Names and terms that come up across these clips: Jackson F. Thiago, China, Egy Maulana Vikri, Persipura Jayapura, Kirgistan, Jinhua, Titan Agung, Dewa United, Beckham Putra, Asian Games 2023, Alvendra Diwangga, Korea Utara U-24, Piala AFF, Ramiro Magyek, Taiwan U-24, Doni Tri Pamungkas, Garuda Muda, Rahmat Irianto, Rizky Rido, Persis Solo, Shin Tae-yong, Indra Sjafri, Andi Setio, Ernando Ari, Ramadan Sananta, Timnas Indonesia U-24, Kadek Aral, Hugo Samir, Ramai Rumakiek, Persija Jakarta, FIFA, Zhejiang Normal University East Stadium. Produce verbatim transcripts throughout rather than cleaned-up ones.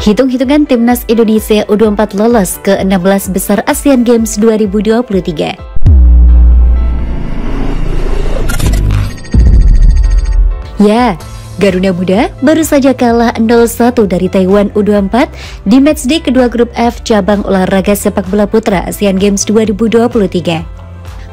Hitung-hitungan timnas Indonesia U dua puluh empat lolos ke enam belas besar Asian Games dua ribu dua puluh tiga. Ya, Garuda Muda baru saja kalah nol satu dari Taiwan U dua puluh empat di matchday kedua Grup F cabang olahraga sepak bola putra Asian Games dua ribu dua puluh tiga.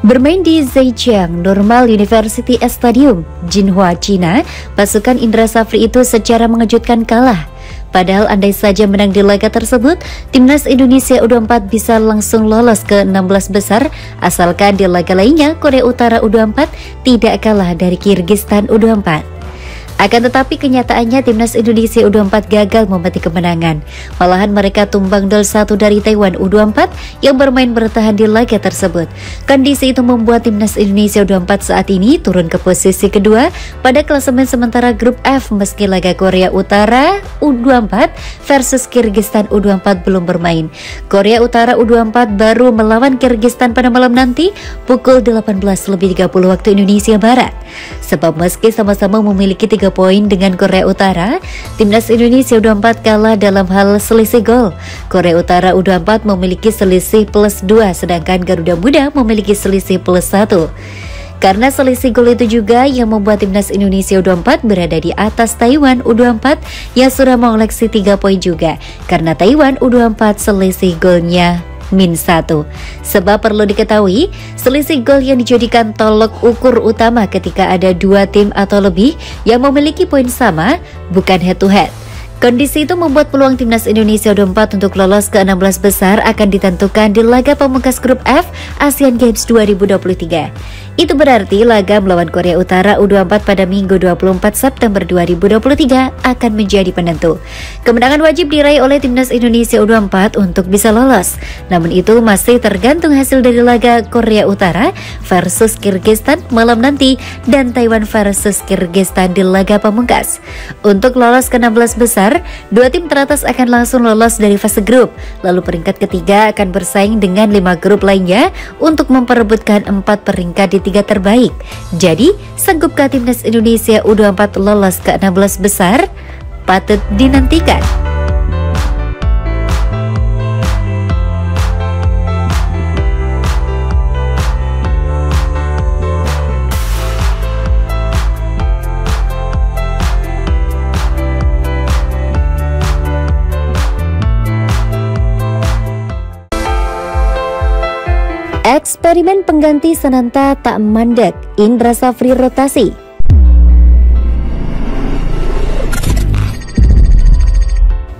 Bermain di Zhejiang Normal University East Stadium, Jinhua, China, pasukan Indra Sjafri itu secara mengejutkan kalah. Padahal andai saja menang di laga tersebut, timnas Indonesia U dua puluh empat bisa langsung lolos ke enam belas besar, asalkan di laga lainnya Korea Utara U dua puluh empat tidak kalah dari Kirgistan U dua puluh empat. Akan tetapi kenyataannya timnas Indonesia U dua puluh empat gagal memetik kemenangan. Malahan mereka tumbang nol satu dari Taiwan U dua puluh empat yang bermain bertahan di laga tersebut. Kondisi itu membuat timnas Indonesia U dua puluh empat saat ini turun ke posisi kedua pada klasemen sementara Grup F meski laga Korea Utara U dua puluh empat versus Kirgistan U dua puluh empat belum bermain. Korea Utara U dua puluh empat baru melawan Kirgistan pada malam nanti pukul delapan belas lebih tiga puluh waktu Indonesia Barat. Sebab meski sama-sama memiliki tiga poin dengan Korea Utara, timnas Indonesia U dua puluh empat kalah dalam hal selisih gol. Korea Utara U dua puluh empat memiliki selisih plus dua, sedangkan Garuda Muda memiliki selisih plus satu. Karena selisih gol itu juga yang membuat timnas Indonesia U dua puluh empat berada di atas Taiwan U dua puluh empat yang sudah mengoleksi tiga poin juga, karena Taiwan U dua puluh empat selisih golnya min satu. Sebab perlu diketahui, selisih gol yang dijadikan tolok ukur utama ketika ada dua tim atau lebih yang memiliki poin sama, bukan head to head. Kondisi itu membuat peluang timnas Indonesia U dua puluh empat untuk lolos ke enam belas besar akan ditentukan di laga pemungkas Grup F Asian Games dua ribu dua puluh tiga. Itu berarti laga melawan Korea Utara U dua puluh empat pada Minggu dua puluh empat September dua ribu dua puluh tiga akan menjadi penentu. Kemenangan wajib diraih oleh timnas Indonesia U dua puluh empat untuk bisa lolos. Namun itu masih tergantung hasil dari laga Korea Utara versus Kirgistan malam nanti dan Taiwan versus Kirgistan di laga pemungkas. Untuk lolos ke enam belas besar, dua tim teratas akan langsung lolos dari fase grup, lalu peringkat ketiga akan bersaing dengan lima grup lainnya untuk memperebutkan empat peringkat di tiga terbaik. Jadi, sanggupkah timnas Indonesia U dua puluh empat lolos ke enam belas besar? Patut dinantikan. Eksperimen pengganti Sananta tak mandek, Indra Sjafri rotasi.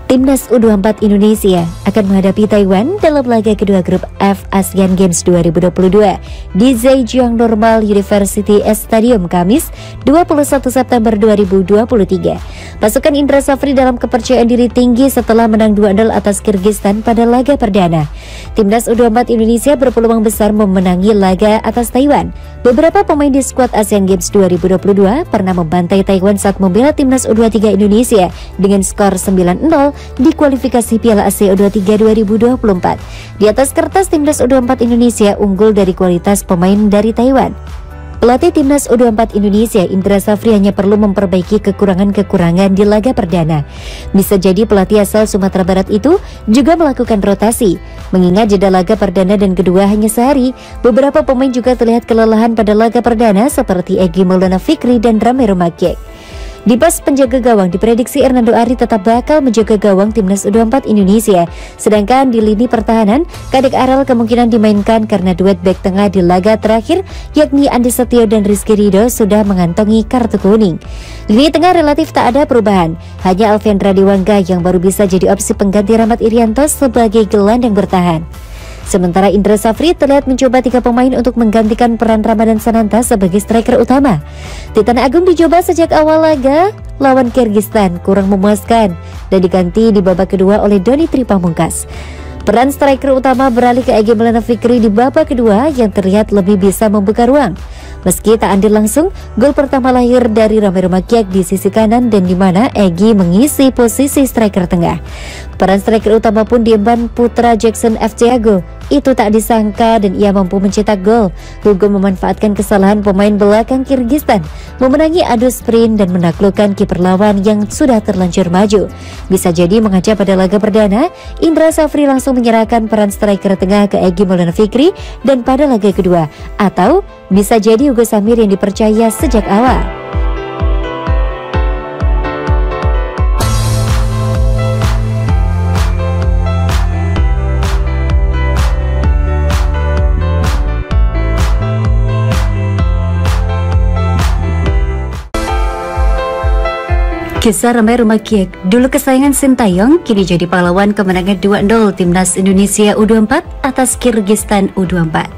Timnas U dua puluh empat Indonesia akan menghadapi Taiwan dalam laga kedua Grup F Asian Games dua ribu dua puluh dua di Zhejiang Normal University East Stadium Kamis dua puluh satu September dua ribu dua puluh tiga. Pasukan Indra Sjafri dalam kepercayaan diri tinggi setelah menang dua nol atas Kirgistan pada laga perdana. Timnas U dua puluh empat Indonesia berpeluang besar memenangi laga atas Taiwan. Beberapa pemain di skuad Asian Games dua ribu dua puluh dua pernah membantai Taiwan saat membela timnas U dua puluh tiga Indonesia dengan skor sembilan nol di kualifikasi Piala Asia U dua puluh tiga dua ribu dua puluh empat. Di atas kertas timnas U dua puluh empat Indonesia unggul dari kualitas pemain dari Taiwan. Pelatih timnas U dua puluh empat Indonesia Indra Sjafri hanya perlu memperbaiki kekurangan-kekurangan di laga perdana. Bisa jadi pelatih asal Sumatera Barat itu juga melakukan rotasi. Mengingat jeda laga perdana dan kedua hanya sehari, beberapa pemain juga terlihat kelelahan pada laga perdana seperti Egy Maulana Vikri dan Ramiro Magyek. Di pas penjaga gawang diprediksi Ernando Ari tetap bakal menjaga gawang timnas U dua puluh empat Indonesia. Sedangkan di lini pertahanan, Kadek Aral kemungkinan dimainkan karena duet bek tengah di laga terakhir yakni Andi Setio dan Rizky Rido sudah mengantongi kartu kuning. Lini tengah relatif tak ada perubahan, hanya Alvendra Diwangga yang baru bisa jadi opsi pengganti Rahmat Irianto sebagai gelandang bertahan. Sementara Indra Sjafri terlihat mencoba tiga pemain untuk menggantikan peran Ramadan Sananta sebagai striker utama. Titan Agung dicoba sejak awal laga lawan Kirgistan kurang memuaskan dan diganti di babak kedua oleh Doni Tri Pamungkas. Peran striker utama beralih ke Egy Maulana Vikri di babak kedua yang terlihat lebih bisa membuka ruang. Meski tak andil langsung, gol pertama lahir dari Ramiro Magyek di sisi kanan dan di mana Egy mengisi posisi striker tengah. Peran striker utama pun diemban putra Jackson F. Thiago itu tak disangka dan ia mampu mencetak gol. Hugo memanfaatkan kesalahan pemain belakang Kirgistan, memenangi adu sprint dan menaklukkan kiper lawan yang sudah terlanjur maju. Bisa jadi mengaca pada laga perdana, Indra Sjafri langsung menyerahkan peran striker tengah ke Egy Maulana Vikri dan pada laga kedua, atau bisa jadi Hugo Samir yang dipercaya sejak awal. Kisah Ramai Rumakiek, dulu kesayangan Shin Tae-yong, kini jadi pahlawan kemenangan dua nol Timnas Indonesia U dua puluh empat atas Kirgistan U dua puluh empat.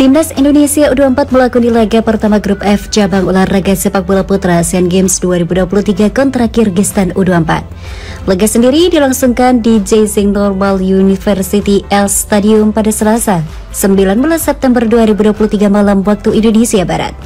Timnas Indonesia U dua puluh empat melakoni laga pertama Grup F cabang olahraga sepak bola putra Asian Games dua ribu dua puluh tiga kontra Kirgistan U dua puluh empat. Laga sendiri dilangsungkan di Zhejiang Normal University East Stadium pada Selasa, sembilan belas September dua ribu dua puluh tiga malam waktu Indonesia Barat.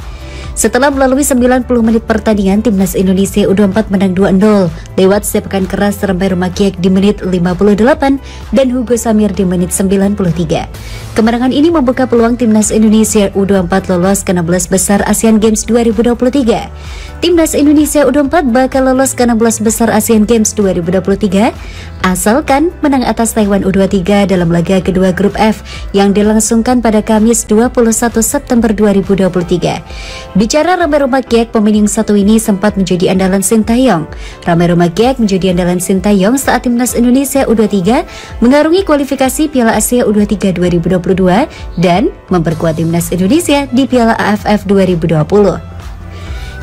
Setelah melalui sembilan puluh menit pertandingan, Timnas Indonesia U dua puluh empat menang dua nol lewat sepakan keras Ramai Rumakiek di menit lima puluh delapan dan Hugo Samir di menit sembilan puluh tiga. Kemenangan ini membuka peluang Timnas Indonesia U dua puluh empat lolos ke enam belas besar Asian Games dua ribu dua puluh tiga. Timnas Indonesia U dua puluh empat bakal lolos ke enam belas besar Asian Games dua ribu dua puluh tiga asalkan menang atas Taiwan U dua puluh tiga dalam laga kedua Grup F yang dilangsungkan pada Kamis dua puluh satu September dua ribu dua puluh tiga. Bicara Ramai Rumakiek, pemain yang satu ini sempat menjadi andalan Shin Tae-yong. Ramai Rumakiek menjadi andalan Shin Tae-yong saat Timnas Indonesia U dua puluh tiga mengarungi kualifikasi Piala Asia U dua puluh tiga dua ribu dua puluh dua dan memperkuat Timnas Indonesia di Piala A F F dua ribu dua puluh.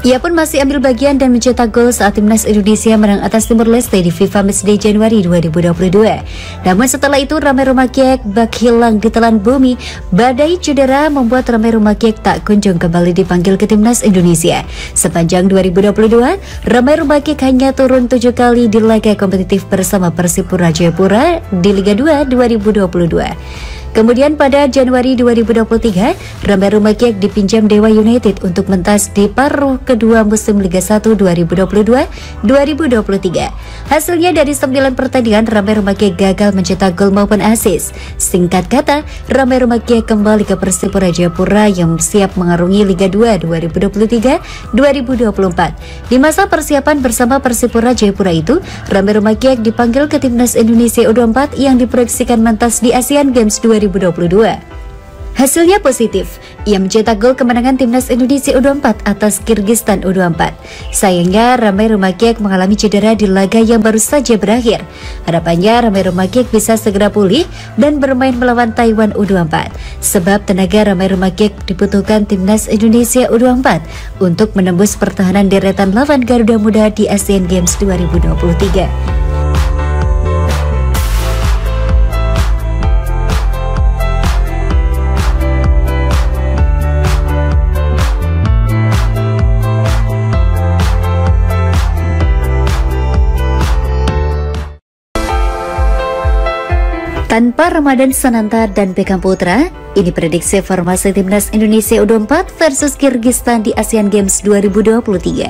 Ia pun masih ambil bagian dan mencetak gol saat Timnas Indonesia menang atas Timor Leste di FIFA Matchday Januari dua ribu dua puluh dua. Namun setelah itu Ramai Rumakiek bak hilang ditelan bumi. Badai cedera membuat Ramai Rumakiek tak kunjung kembali dipanggil ke Timnas Indonesia. Sepanjang dua ribu dua puluh dua, Ramai Rumakiek hanya turun tujuh kali di laga kompetitif bersama Persipura Jayapura di Liga dua dua ribu dua puluh dua. Kemudian pada Januari dua ribu dua puluh tiga, Ramai Rumakiek dipinjam Dewa United untuk mentas di paruh kedua musim Liga satu dua ribu dua puluh dua dua ribu dua puluh tiga. Hasilnya dari sembilan pertandingan, Ramai Rumakiek gagal mencetak gol maupun assist. Singkat kata, Ramai Rumakiek kembali ke Persipura Jayapura yang siap mengarungi Liga dua dua ribu dua puluh tiga dua ribu dua puluh empat. Di masa persiapan bersama Persipura Jayapura itu, Ramai Rumakiek dipanggil ke Timnas Indonesia U dua puluh empat yang diproyeksikan mentas di Asian Games dua ribu dua puluh dua. Hasilnya positif, ia mencetak gol kemenangan Timnas Indonesia U dua puluh empat atas Kirgistan U dua puluh empat. Sayangnya Ramai Rumakiek mengalami cedera di laga yang baru saja berakhir. Harapannya Ramai Rumakiek bisa segera pulih dan bermain melawan Taiwan U dua puluh empat. Sebab tenaga Ramai Rumakiek dibutuhkan Timnas Indonesia U dua puluh empat untuk menembus pertahanan deretan lawan Garuda Muda di Asian Games dua ribu dua puluh tiga. Tanpa Ramadan Sananta dan Beckham Putra, ini prediksi formasi Timnas Indonesia U dua puluh empat versus Kirgistan di Asian Games dua ribu dua puluh tiga.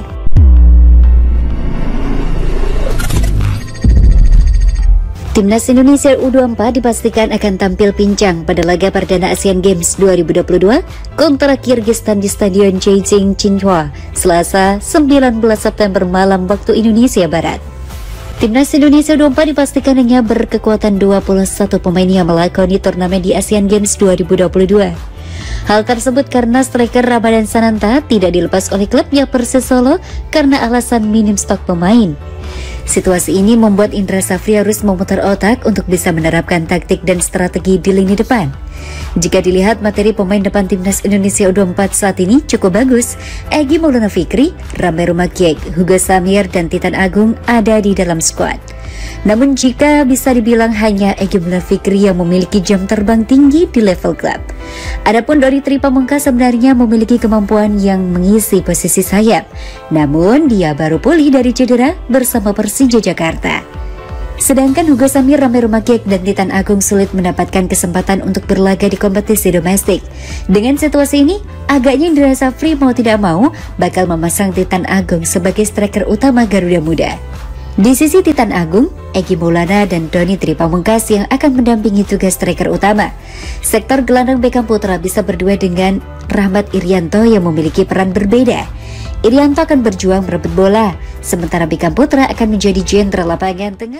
Timnas Indonesia U dua puluh empat dipastikan akan tampil pincang pada laga perdana Asian Games dua ribu dua puluh dua kontra Kirgistan di Stadion Zhejiang Jinhua, Selasa sembilan belas September malam waktu Indonesia Barat. Timnas Indonesia U dua puluh empat dipastikan hanya berkekuatan dua puluh satu pemain yang melakoni turnamen di Asian Games dua ribu dua puluh dua. Hal tersebut karena striker Ramadan Sananta tidak dilepas oleh klubnya Persis Solo karena alasan minim stok pemain. Situasi ini membuat Indra Sjafri harus memutar otak untuk bisa menerapkan taktik dan strategi di lini depan. Jika dilihat materi pemain depan Timnas Indonesia U dua puluh empat saat ini cukup bagus. Egy Maulana Vikri, Ramai Rumakiek, Hugo Samir, dan Titan Agung ada di dalam skuad. Namun jika bisa dibilang hanya Egy Maulana Vikri yang memiliki jam terbang tinggi di level klub. Adapun Doni Tri Pamungkas sebenarnya memiliki kemampuan yang mengisi posisi sayap. Namun dia baru pulih dari cedera bersama Persija Jakarta. Sedangkan Hugo Samir, Ramai Rumakiek, dan Titan Agung sulit mendapatkan kesempatan untuk berlaga di kompetisi domestik. Dengan situasi ini, agaknya Indra Sjafri mau tidak mau bakal memasang Titan Agung sebagai striker utama Garuda Muda. Di sisi Titan Agung, Egy Maulana dan Doni Tri Pamungkas yang akan mendampingi tugas striker utama. Sektor gelandang Beckham Putra bisa berdua dengan Rahmat Irianto yang memiliki peran berbeda. Irianto akan berjuang merebut bola, sementara Beckham Putra akan menjadi jenderal lapangan tengah.